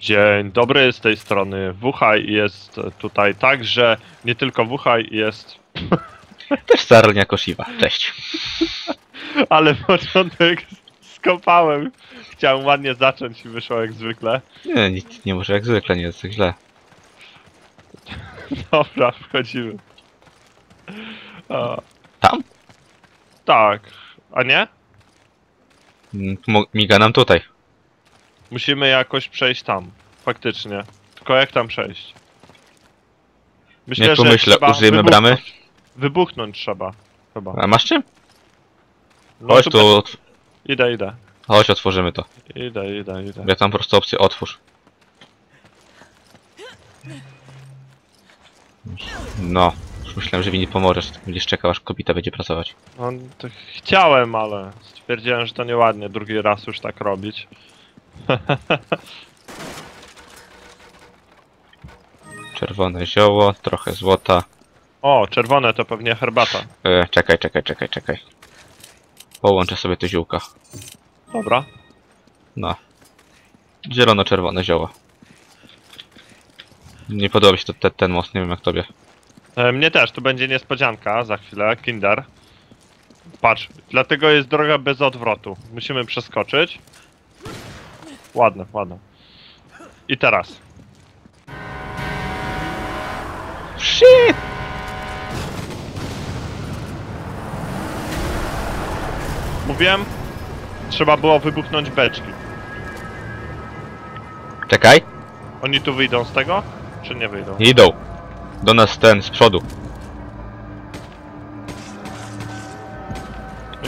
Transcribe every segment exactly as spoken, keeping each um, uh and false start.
Dzień dobry, z tej strony Wuchaj jest tutaj także, nie tylko Wuchaj jest... Też Sarnia Koshiwa, cześć. Ale początek skopałem, chciałem ładnie zacząć i wyszło jak zwykle. Nie, nic nie może jak zwykle, nie jest tak źle. Dobra, wchodzimy. O. Tam? Tak, a nie? Miga nam tutaj. Musimy jakoś przejść tam, faktycznie. Tylko jak tam przejść? Myślę, nie pomyślę, że użyjemy wybuch... bramy? Wybuchnąć trzeba, chyba. A masz czym? No chodź super. Tu... Idę, idę. Chodź, otworzymy to. Idę, idę, idę. Ja tam po prostu opcję otwórz. No, już myślałem, że mi nie pomożesz. Będziesz czekał, aż kobieta będzie pracować. No, to chciałem, ale stwierdziłem, że to nieładnie drugi raz już tak robić. Czerwone zioło, trochę złota. O, czerwone to pewnie herbata. E, czekaj, czekaj, czekaj, czekaj. Połączę sobie te ziółka. Dobra. No. Zielono-czerwone zioło. Nie podoba mi się to, te, ten most, nie wiem jak tobie. E, mnie też, to będzie niespodzianka za chwilę, Kinder. Patrz, dlatego jest droga bez odwrotu. Musimy przeskoczyć. Ładne, ładne. I teraz. Shit! Mówiłem, trzeba było wybuchnąć beczki. Czekaj. Oni tu wyjdą z tego? Czy nie wyjdą? Idą. Do nas ten z przodu.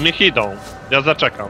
Niech idą. Ja zaczekam.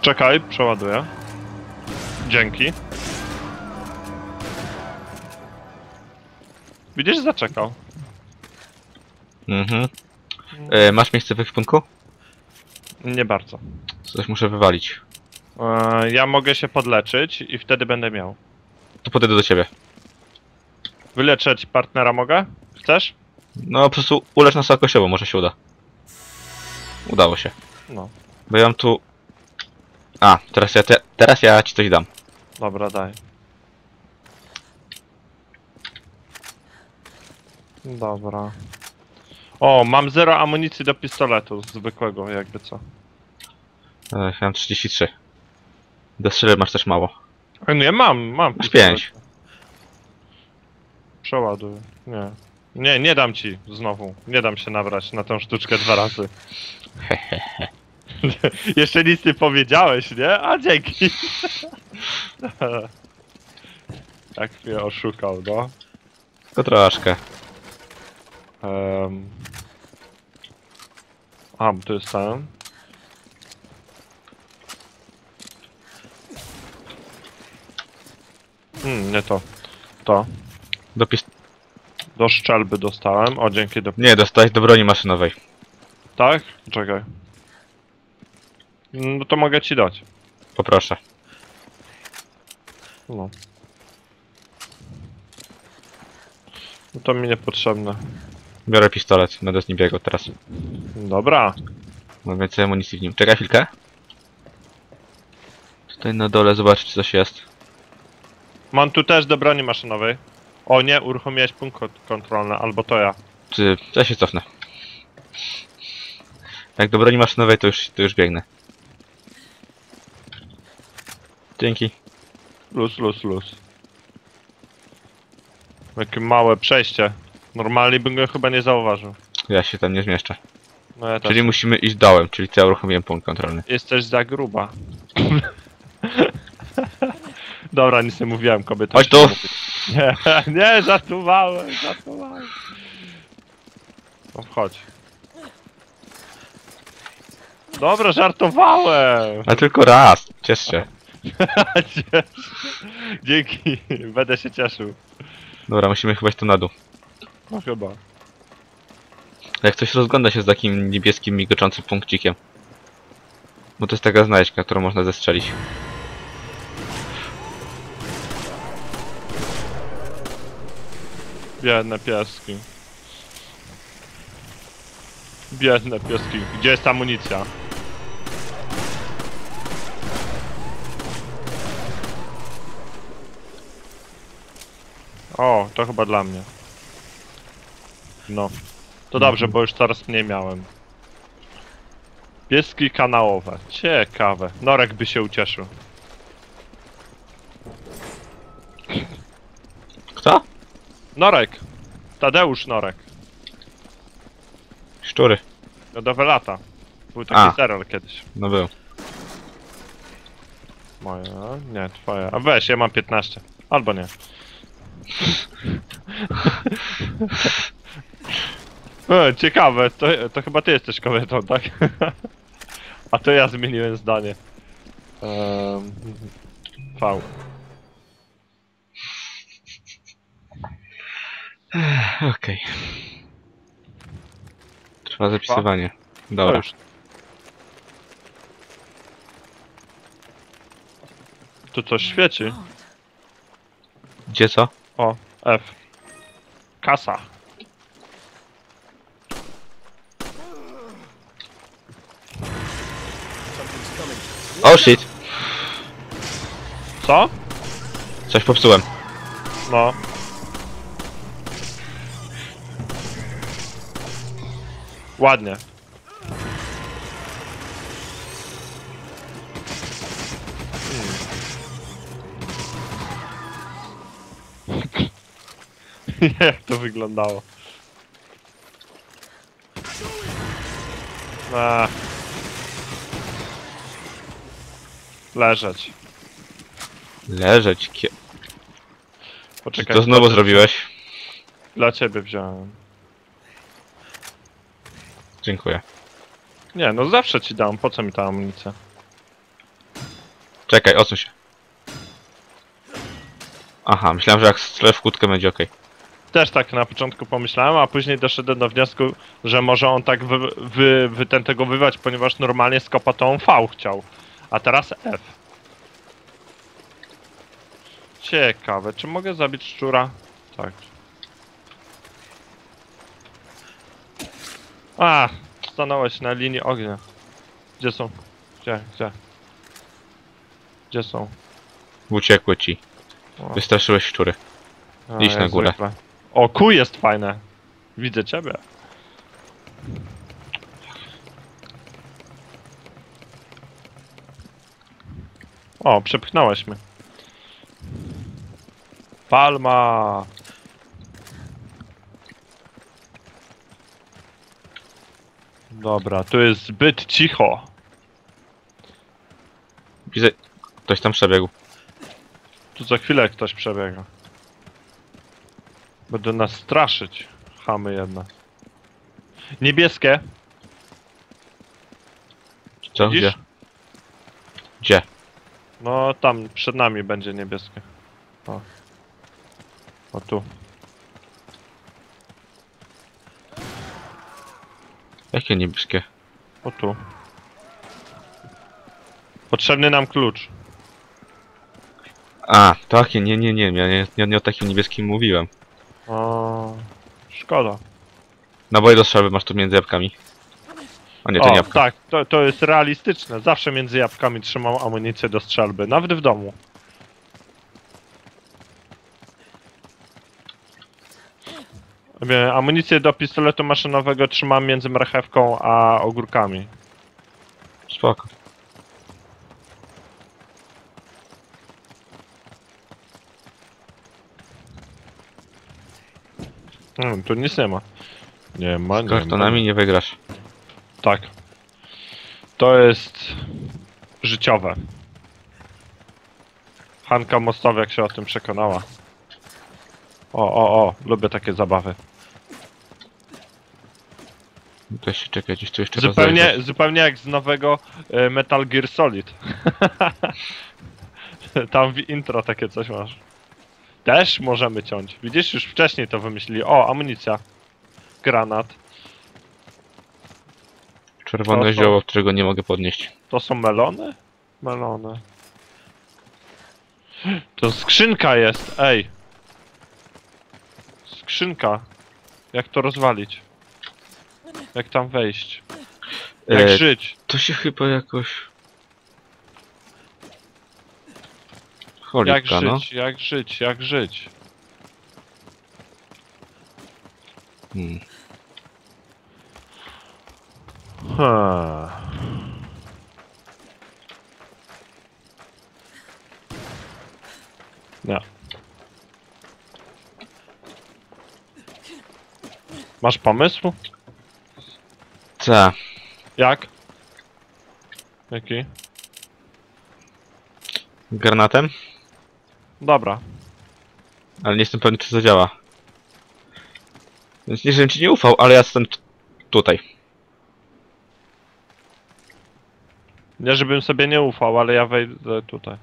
Czekaj, przeładuję. Dzięki. Widzisz, zaczekał. Mhm. E, masz miejsce w ekwipunku? Nie bardzo. Coś muszę wywalić. E, ja mogę się podleczyć i wtedy będę miał. To podejdę do ciebie. Wyleczyć partnera mogę? Chcesz? No po prostu ulecz nas jakościowo, może się uda. Udało się. No. Bo ja mam tu... A, teraz ja, te, teraz ja ci coś dam. Dobra, daj. Dobra. O, mam zero amunicji do pistoletu, zwykłego jakby co. E, mam trzydzieści trzy. Do strzelby masz też mało. E, no ja mam, mam. Masz pistolet. pięć. Przeładuj, nie. Nie, nie dam ci znowu. Nie dam się nabrać na tą sztuczkę dwa razy. Hehehe. Jeszcze nic nie powiedziałeś, nie? A dzięki. Tak mnie oszukał, no. Tylko troszkę. Um. A, bo tu jest ten. Hmm, nie to. To. Do pist... Do szczelby dostałem. O, dzięki do... Nie, dostałeś do broni maszynowej. Tak? Czekaj. No to mogę ci dać. Poproszę. No. No to mi niepotrzebne. Biorę pistolet, będę z nim biegał teraz. Dobra. Mam więcej amunicji w nim. Czekaj chwilkę. Tutaj na dole zobaczyć, czy coś jest. Mam tu też do broni maszynowej. O nie, uruchomiłeś punkt kontrolny, albo to ja. Czy ja się cofnę. Jak do broni maszynowej, to już, to już biegnę. Dzięki. Luz, luz, luz. Jakie małe przejście. Normalnie bym go chyba nie zauważył. Ja się tam nie zmieszczę. No ja czyli też. Musimy iść dołem, czyli ja uruchomiłem punkt kontrolny. Jesteś za gruba. Dobra, nic nie mówiłem, kobieta. Chodź tu! Nie, nie, żartowałem, żartowałem. No wchodź. Dobra, żartowałem! A tylko raz, ciesz się. Dzięki, będę się cieszył. Dobra, musimy chyba iść tu na dół. No chyba. Jak coś rozgląda się z takim niebieskim, migoczącym punkcikiem. Bo to jest taka znajdźka, którą można zestrzelić. Biedne pieski. Biedne pieski. Gdzie jest amunicja? O, to chyba dla mnie. No. To dobrze, bo już coraz mniej miałem. Pieski kanałowe. Ciekawe. Norek by się ucieszył. Kto? Norek. Tadeusz Norek. Szczury. No do Welata. Był taki A. serial kiedyś. No był. Moja? Nie, twoja. A weź, ja mam piętnaście. Albo nie. E, ciekawe, to, to chyba ty jesteś kobietą, tak? A to ja zmieniłem zdanie. Um, V. Okej. Okay. Trwa zapisywanie. Dobra. Tu coś świeci. Gdzie co? O, F. Kasa. Oh shit. Co? Coś popsułem. No. Ładnie. Hmm. Jak to wyglądało? A. Leżeć. Leżeć? Kie... Poczekaj. Co znowu zrobiłeś? Dla ciebie wziąłem. Dziękuję. Nie, no zawsze ci dam. Po co mi ta amunicja? Czekaj, odsuń się. Aha, myślałem, że jak strzelę w kłódkę będzie okej. Też tak na początku pomyślałem, a później doszedłem do wniosku, że może on tak wy, wy, wytętegowywać, ponieważ normalnie z kopatą V chciał. A teraz F. Ciekawe, czy mogę zabić szczura? Tak. A, stanąłeś na linii ognia. Gdzie są? Gdzie, gdzie? Gdzie są? Uciekły ci. O. Wystraszyłeś szczury. A, idź na górę. Zwykle. O, kuj jest fajne. Widzę ciebie. O, przepchnąłeś mnie. Palma! Dobra, tu jest zbyt cicho. Widzę... Ktoś tam przebiegł. Tu za chwilę ktoś przebiega. Będę nas straszyć. Chamy jedna. Niebieskie! Co? Widzisz? Gdzie? Gdzie? No tam, przed nami będzie niebieskie. O, o tu. Jakie niebieskie? O tu. Potrzebny nam klucz. A, takie, nie, nie, nie, ja nie, nie, nie o takim niebieskim mówiłem. O, szkoda. Naboje do strzelby masz tu między jabłkami. A nie, to o, nie jabłka. Tak, to, to jest realistyczne. Zawsze między jabłkami trzymam amunicję do strzelby, nawet w domu. Amunicję do pistoletu maszynowego trzymam między marchewką a ogórkami. Spoko. Hmm, tu nic nie ma. Nie ma, nie ma. Z kartonami nie wygrasz. Tak. To jest... życiowe. Hanka Mostowiak się o tym przekonała. O, o, o. Lubię takie zabawy. To się czeka, gdzieś tu jeszcze zupełnie, zupełnie jak z nowego y, Metal Gear Solid. Tam w intro takie coś masz. Też możemy ciąć. Widzisz, już wcześniej to wymyślili. O, amunicja. Granat. Czerwone są... zioło, którego nie mogę podnieść. To są melony? Melony. To skrzynka jest, ej. Skrzynka. Jak to rozwalić? Jak tam wejść? Jak e, żyć? To się chyba jakoś... Cholipka, jak żyć, no. jak żyć, jak żyć. Hmm. Ha. No. Masz pomysł? Co? Jak? Jaki? Granatem? Dobra. Ale nie jestem pewny, czy to działa. Więc nie, żebym ci nie ufał, ale ja jestem tutaj. Nie, żebym sobie nie ufał, ale ja wejdę tutaj.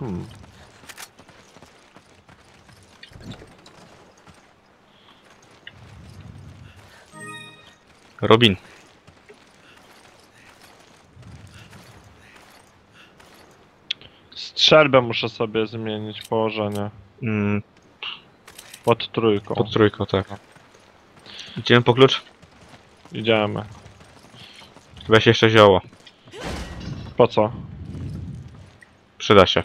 Hmm. Robin. Strzelbę muszę sobie zmienić położenie. Mm. Pod trójką. Pod trójką, tak. Idziemy po klucz? Idziemy. Weź jeszcze zioło. Po co? Przyda się.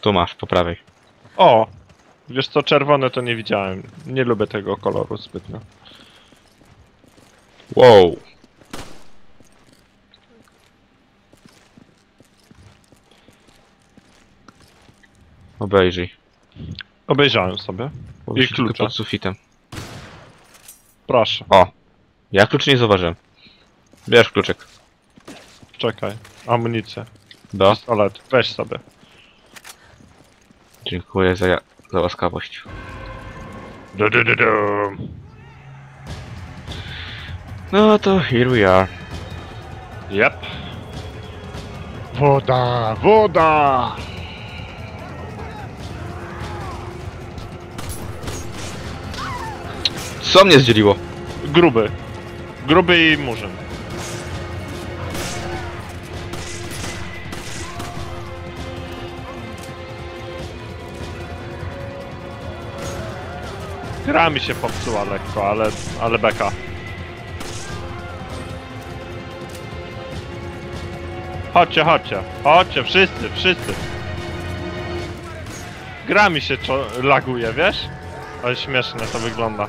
Tu masz, po prawej. O! Wiesz co, czerwone to nie widziałem. Nie lubię tego koloru zbytnio. Wow! Obejrzyj. Obejrzałem sobie. I klucze. Pod sufitem. Proszę. O! Ja klucz nie zauważyłem. Bierz kluczyk. Czekaj. Amunicję. Do? Pistolet. Weź sobie. Dziękuję za, za łaskawość. Du, du, du, du. No to here we are. Yep. Woda, woda! Co mnie zdzieliło? Gruby. Gruby i murzyn. Gra mi się popsuła lekko, ale, ale beka. Chodźcie, chodźcie, chodźcie, wszyscy, wszyscy. Gra mi się laguje, wiesz? Ale śmiesznie to wygląda.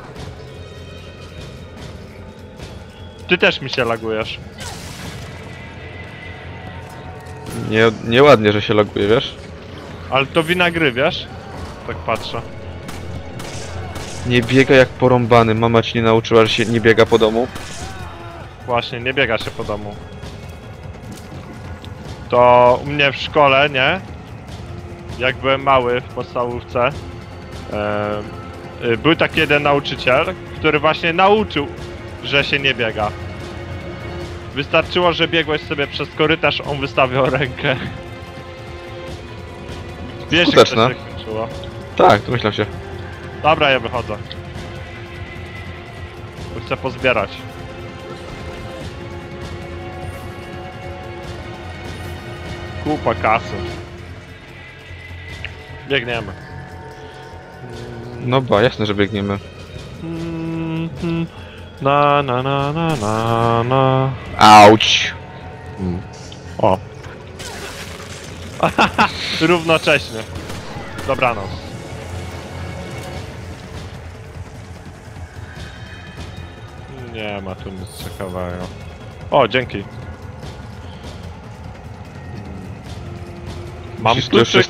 Ty też mi się lagujesz. Nie, nieładnie, że się laguje, wiesz? Ale to wina gry, wiesz? Tak patrzę. Nie biega jak porąbany. Mama ci nie nauczyła, że się nie biega po domu? Właśnie, nie biega się po domu. To u mnie w szkole, nie? Jak byłem mały w podstawówce, yy, był taki jeden nauczyciel, który właśnie nauczył, że się nie biega. Wystarczyło, że biegłeś sobie przez korytarz, on wystawiał rękę. Wiesz, jak to się kończyło. Tak, domyślam się. Dobra, ja wychodzę. Chcę pozbierać. Kupa kasy. Biegniemy. No ba, jasne, że biegniemy. Na na na na na na. Auć. Mm. O. Równocześnie. Dobranoc. Nie ma tu nic ciekawego. O, dzięki. Mam kluczyk.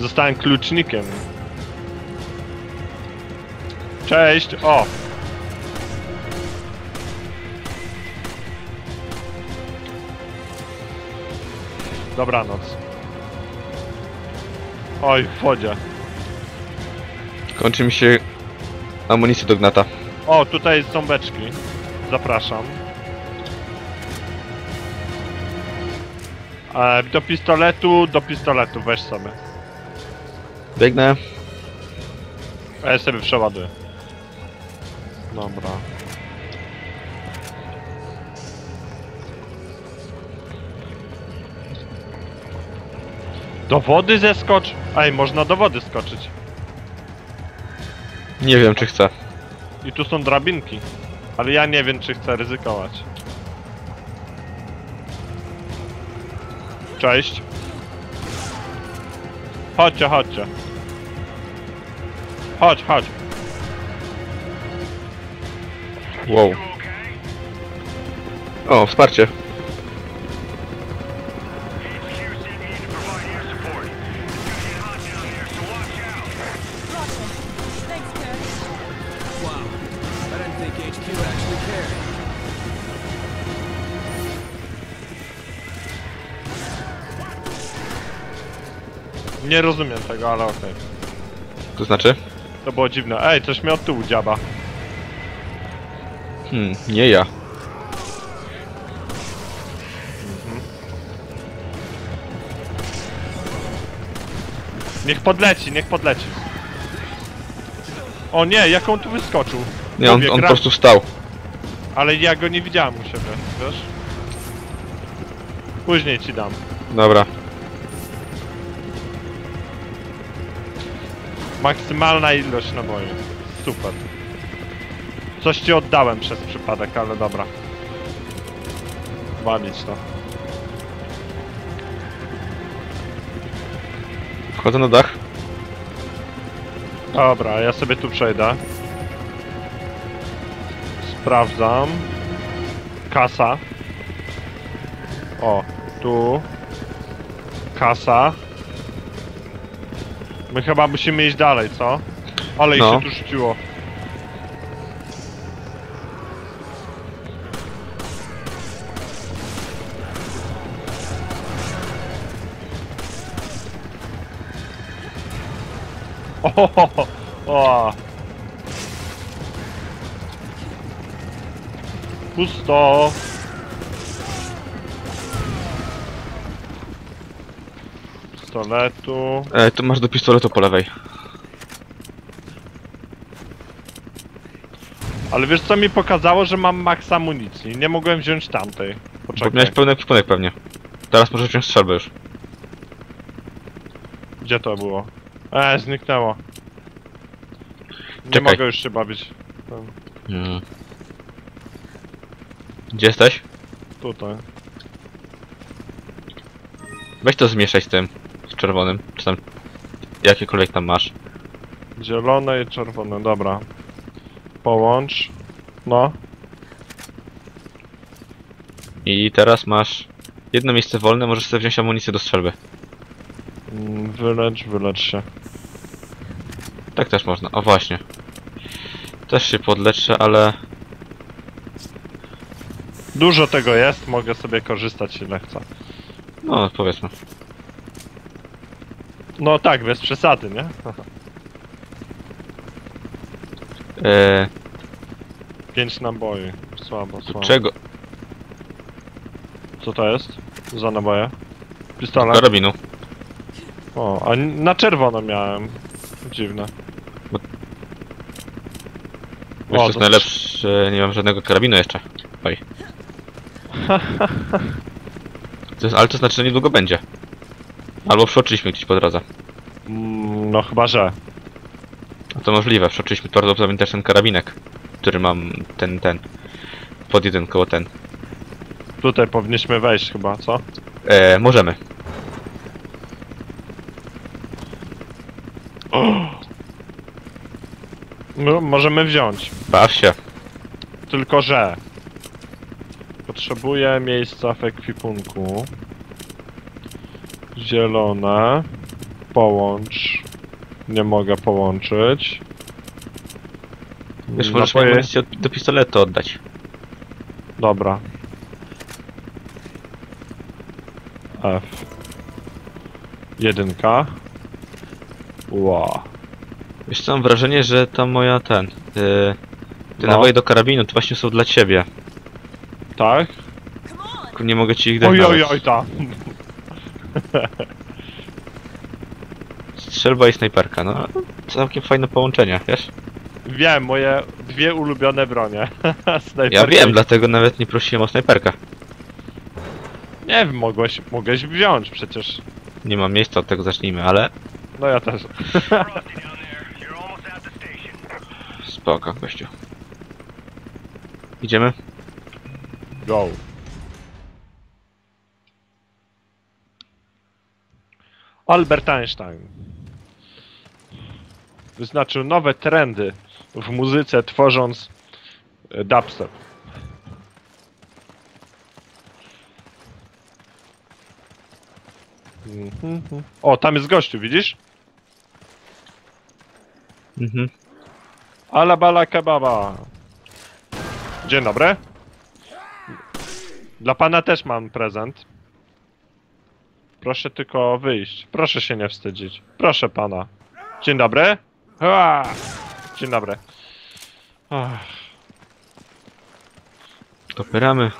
Zostałem klucznikiem. Cześć, o! Dobranoc. Oj, w wodzie. Kończy mi się amunicja do gnata. O, tutaj są beczki. Zapraszam. E, do pistoletu, do pistoletu, weź sobie. Biegnę. A ja sobie przeładuję. Dobra. Do wody zeskocz? Ej, można do wody skoczyć. Nie wiem, czy chcę. I tu są drabinki. Ale ja nie wiem, czy chcę ryzykować. Cześć. Chodźcie, chodźcie. Chodź, chodź. Wow. O, wsparcie. Nie rozumiem tego, ale okej. Okay. To znaczy? To było dziwne. Ej, coś mnie od tyłu dziaba. Hmm, nie ja. Mhm. Niech podleci, niech podleci. O nie, jak on tu wyskoczył? Nie, on, on po prostu stał. Ale ja go nie widziałem u siebie, wiesz? Później ci dam. Dobra. Maksymalna ilość naboi. Super. Coś ci oddałem przez przypadek, ale dobra. Bawić to. Wchodzę na dach. Dobra, ja sobie tu przejdę. Sprawdzam. Kasa. O, tu. Kasa. My chyba musimy iść dalej, co? Ale no. I się tu rzuciło. Ohohoho! O. Pusto! Pistoletu... E, to masz do pistoletu po lewej. Ale wiesz co mi pokazało, że mam maks amunicji. Nie mogłem wziąć tamtej. Poczekaj. Bo miałeś pełny ekwipunek pewnie. Teraz możesz wziąć strzelbę już. Gdzie to było? E, zniknęło. Nie Czekaj. Mogę już się bawić. Hmm. Gdzie jesteś? Tutaj. Weź to zmieszaj z tym, z czerwonym, czy tam jakiekolwiek tam masz. Zielone i czerwone, dobra. Połącz. No. I teraz masz jedno miejsce wolne, możesz sobie wziąć amunicję do strzelby. Wylecz, wylecz się. Tak też można, o właśnie. Też się podleczę, ale... Dużo tego jest, mogę sobie korzystać ile chcę. No, powiedzmy. No tak, bez przesady, nie? Eee... Pięć naboi, słabo, słabo. Czego? Co to jest za naboje? Pistolet? Karabinu. O, a na czerwono miałem. Dziwne. Bo... Wiesz, o, to jest najlepsze, nie mam żadnego karabinu jeszcze. Oj. To jest, ale to znaczy, że niedługo będzie. Albo przeoczyliśmy gdzieś po drodze. Mm, no chyba, że. To możliwe, przeoczyliśmy bardzo dobrze ten karabinek, który mam ten, ten. Pod jeden koło ten. Tutaj powinniśmy wejść chyba, co? Eee, możemy. No, możemy wziąć. Baw się. Tylko, że... Potrzebuję miejsca w ekwipunku. Zielone. Połącz. Nie mogę połączyć. Wiesz, możesz moje... do pistoletu oddać. Dobra. F. Jedynka. Wow. Wiesz co, mam wrażenie, że ta moja ten... Yy, te no. Naboje do karabinu to właśnie są dla ciebie. Tak? Nie mogę ci ich dać. Oj, oj, oj, ta. Strzelba i snajperka, no całkiem fajne połączenie, wiesz? Wiem, moje dwie ulubione bronie. Ja wiem, dlatego nawet nie prosiłem o snajperkę. Nie wiem, mogłeś, mogłeś wziąć przecież. Nie ma miejsca, od tego zacznijmy, ale... No ja też. Spoko, gościu. Idziemy? Go. Albert Einstein wyznaczył nowe trendy w muzyce, tworząc dubstep. Mm-hmm. O, tam jest gościu, widzisz? Mhm. Alabala kebaba. Dzień dobry. Dla pana też mam prezent. Proszę tylko wyjść. Proszę się nie wstydzić. Proszę pana. Dzień dobry. Ua! Dzień dobry. Ach. Dopieramy.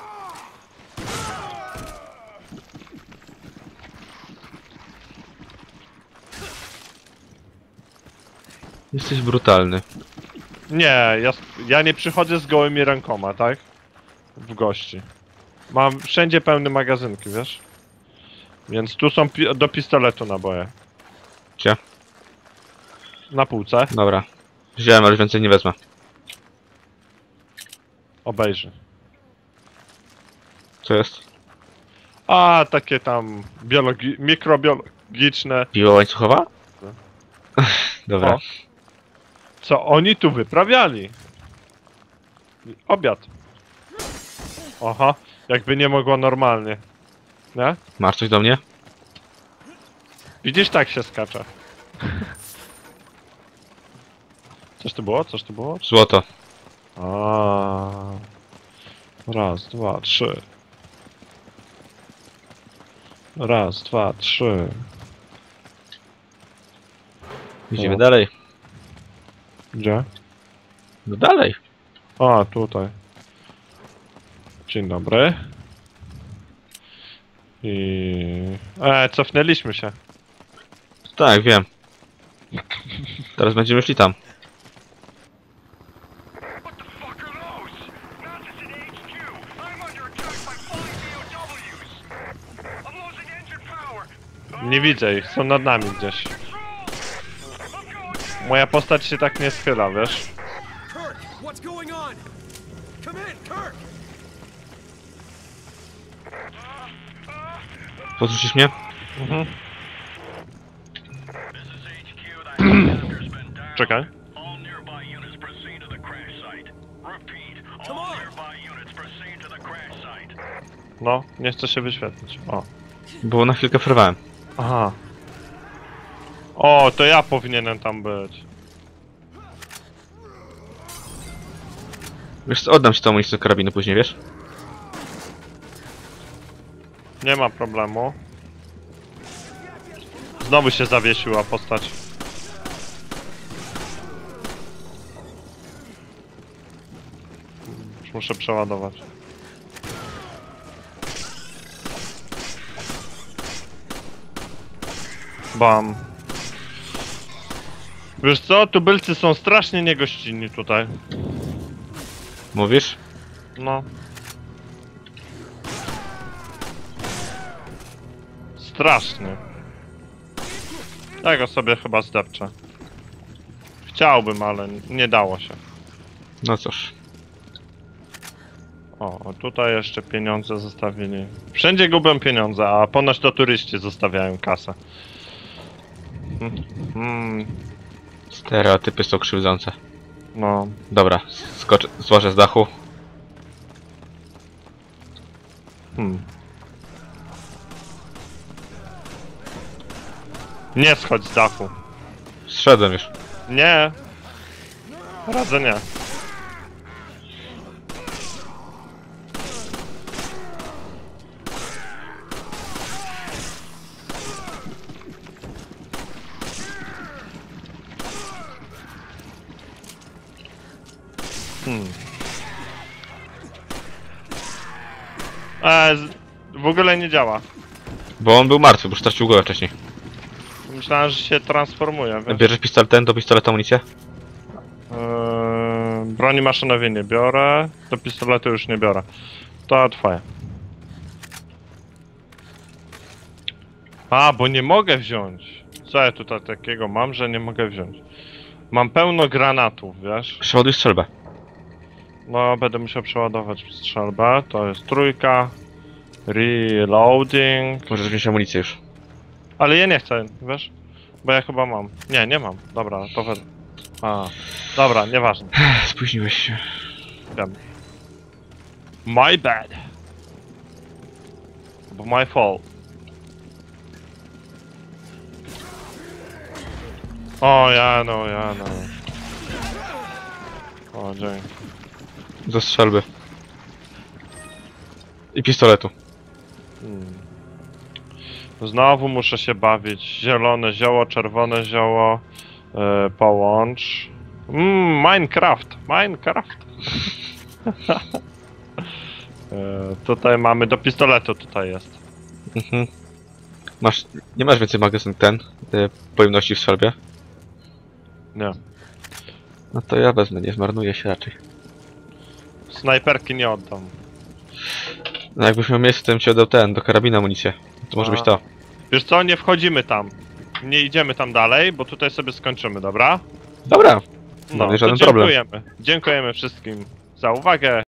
Jesteś brutalny. Nie, ja, ja nie przychodzę z gołymi rękoma, tak? W gości. Mam wszędzie pełne magazynki, wiesz? Więc tu są pi do pistoletu naboje. Gdzie? Na półce. Dobra. Wziąłem, ale więcej nie wezmę. Obejrzy. Co jest? A, takie tam biologi mikrobiologiczne... Piła łańcuchowa? Dobra. O. Co oni tu wyprawiali? Obiad. Oho, jakby nie mogło normalnie. Nie? Masz coś do mnie? Widzisz, tak się skacze. Coś tu było? Coś tu było? Złoto. A. Raz, dwa, trzy. Raz, dwa, trzy. Idziemy o. Dalej. Gdzie? No dalej. A, tutaj. Dzień dobry. I... E, cofnęliśmy się. Tak, wiem. Teraz będziemy szli tam. Nie widzę ich, są nad nami gdzieś. Moja postać się tak nie schyla, wiesz? Posłyszysz mnie? Mhm. Czekaj. No, nie chcę się wyświetlić. O. Bo na chwilkę przerwałem. Aha. O, to ja powinienem tam być. Wiesz co, oddam ci tą amunicję karabinu później, wiesz? Nie ma problemu. Znowu się zawiesiła postać. Już muszę przeładować. Bam. Wiesz co, tubylcy są strasznie niegościnni tutaj. Mówisz? No. Strasznie. Tego sobie chyba zdepczę. Chciałbym, ale nie dało się. No cóż. O, tutaj jeszcze pieniądze zostawili. Wszędzie gubią pieniądze, a ponoć to turyści zostawiają kasę. Hmm. Stereotypy są krzywdzące. No. Dobra, skoczę, złożę z dachu. Hmm. Nie schodź z dachu. Zszedłem już. Nie. Radzę nie. Hmm. Eee, w ogóle nie działa. Bo on był martwy, bo już stracił głowę wcześniej. Myślałem, że się transformuje. Wiesz? Bierzesz pistolet ten, do pistoletu amunicję? Yy, broni maszynowej nie biorę, do pistoletu już nie biorę. To twoje. A, bo nie mogę wziąć. Co ja tutaj takiego mam, że nie mogę wziąć? Mam pełno granatów, wiesz? Przeładuj strzelbę. No, będę musiał przeładować strzelbę. To jest trójka. Reloading. Możesz wziąć amunicję już. Ale ja nie chcę, wiesz? Bo ja chyba mam. Nie, nie mam. Dobra, to we... A, dobra, nieważne. Spóźniłeś się. Wiem. My bad. Bo my fault. O, ja no, ja no. O, dzięki. Do strzelby. I pistoletu. Hmm. Znowu muszę się bawić. Zielone zioło, czerwone zioło. Yy, połącz. Mmm, Minecraft. Minecraft. yy, tutaj mamy, do pistoletu tutaj jest. Mhm. Masz, nie masz więcej magazyn ten, yy, pojemności w strzelbie? Nie. No to ja wezmę, nie zmarnuję się raczej. Snajperki nie oddam. No jakbyś miał miejsce, to bym ci oddał ten, do karabina amunicję. To może być to. Wiesz co, nie wchodzimy tam. Nie idziemy tam dalej, bo tutaj sobie skończymy, dobra? Dobra. No, no, żaden problem. Dziękujemy. Dziękujemy wszystkim za uwagę.